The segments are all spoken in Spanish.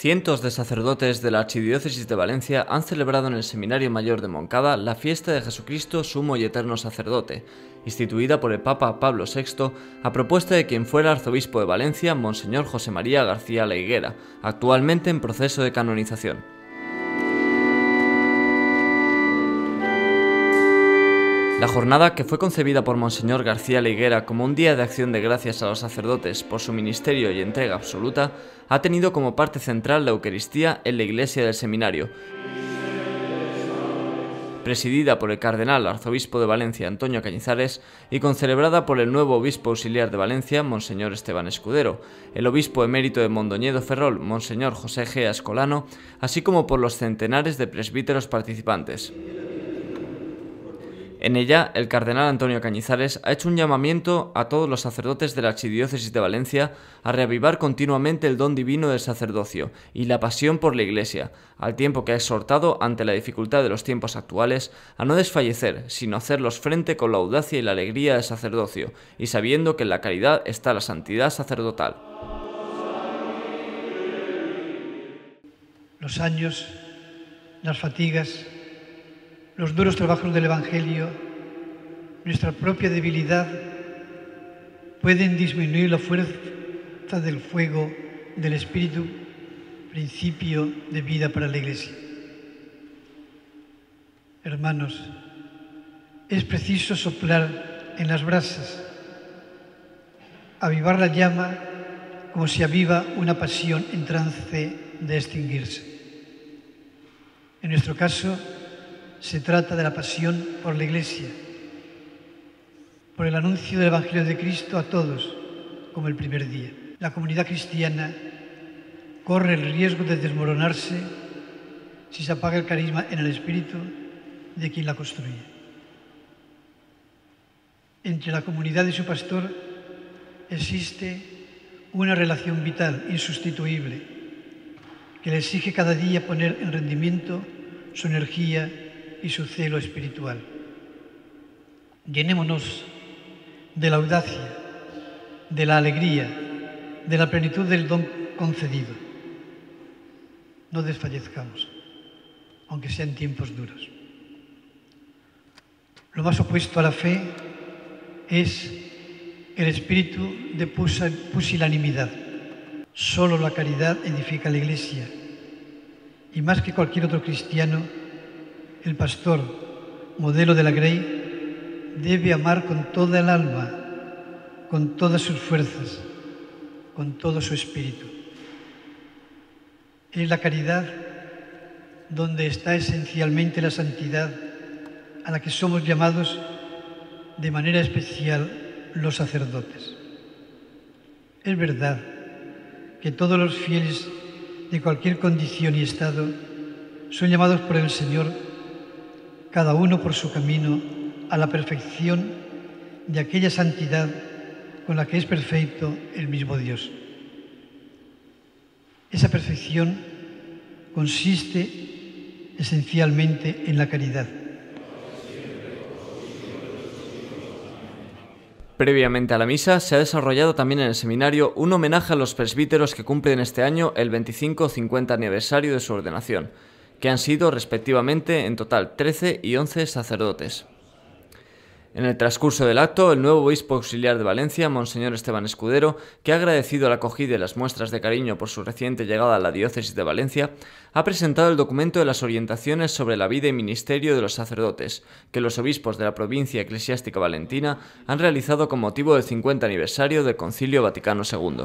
Cientos de sacerdotes de la Archidiócesis de Valencia han celebrado en el Seminario Mayor de Moncada la fiesta de Jesucristo Sumo y Eterno Sacerdote, instituida por el Papa Pablo VI a propuesta de quien fuera arzobispo de Valencia, Monseñor José María García Lahiguera, actualmente en proceso de canonización. La jornada, que fue concebida por Monseñor García Lahiguera como un día de acción de gracias a los sacerdotes por su ministerio y entrega absoluta, ha tenido como parte central la Eucaristía en la iglesia del seminario. Presidida por el Cardenal Arzobispo de Valencia, Antonio Cañizares, y concelebrada por el nuevo Obispo Auxiliar de Valencia, Monseñor Esteban Escudero, el Obispo Emérito de Mondoñedo Ferrol, Monseñor José G. Gea Escolano, así como por los centenares de presbíteros participantes. En ella, el Cardenal Antonio Cañizares ha hecho un llamamiento a todos los sacerdotes de la Archidiócesis de Valencia a reavivar continuamente el don divino del sacerdocio y la pasión por la Iglesia, al tiempo que ha exhortado, ante la dificultad de los tiempos actuales, a no desfallecer, sino hacerlos frente con la audacia y la alegría del sacerdocio, y sabiendo que en la caridad está la santidad sacerdotal. Los años, las fatigas, los duros trabajos del Evangelio, nuestra propia debilidad, pueden disminuir la fuerza del fuego del Espíritu, principio de vida para la Iglesia. Hermanos, es preciso soplar en las brasas, avivar la llama como se aviva una pasión en trance de extinguirse. En nuestro caso, se trata de la pasión por la Iglesia, por el anuncio del Evangelio de Cristo a todos, como el primer día. La comunidad cristiana corre el riesgo de desmoronarse si se apaga el carisma en el espíritu de quien la construye. Entre la comunidad y su pastor existe una relación vital, insustituible, que le exige cada día poner en rendimiento su energía y su celo espiritual. Llenémonos de la audacia, de la alegría, de la plenitud del don concedido. No desfallezcamos, aunque sean tiempos duros. Lo más opuesto a la fe es el espíritu de pusilanimidad. Solo la caridad edifica a la Iglesia, y más que cualquier otro cristiano, el pastor, modelo de la Grey, debe amar con toda el alma, con todas sus fuerzas, con todo su espíritu. Es la caridad donde está esencialmente la santidad a la que somos llamados de manera especial los sacerdotes. Es verdad que todos los fieles de cualquier condición y estado son llamados por el Señor, cada uno por su camino, a la perfección de aquella santidad con la que es perfecto el mismo Dios. Esa perfección consiste esencialmente en la caridad. Previamente a la misa, se ha desarrollado también en el seminario un homenaje a los presbíteros que cumplen este año el 25 o 50 aniversario de su ordenación, que han sido respectivamente en total 13 y 11 sacerdotes. En el transcurso del acto, el nuevo obispo auxiliar de Valencia, Monseñor Esteban Escudero, que ha agradecido la acogida y las muestras de cariño por su reciente llegada a la diócesis de Valencia, ha presentado el documento de las orientaciones sobre la vida y ministerio de los sacerdotes, que los obispos de la provincia eclesiástica valentina han realizado con motivo del 50 aniversario del Concilio Vaticano II.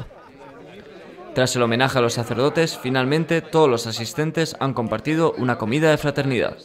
Tras el homenaje a los sacerdotes, finalmente todos los asistentes han compartido una comida de fraternidad.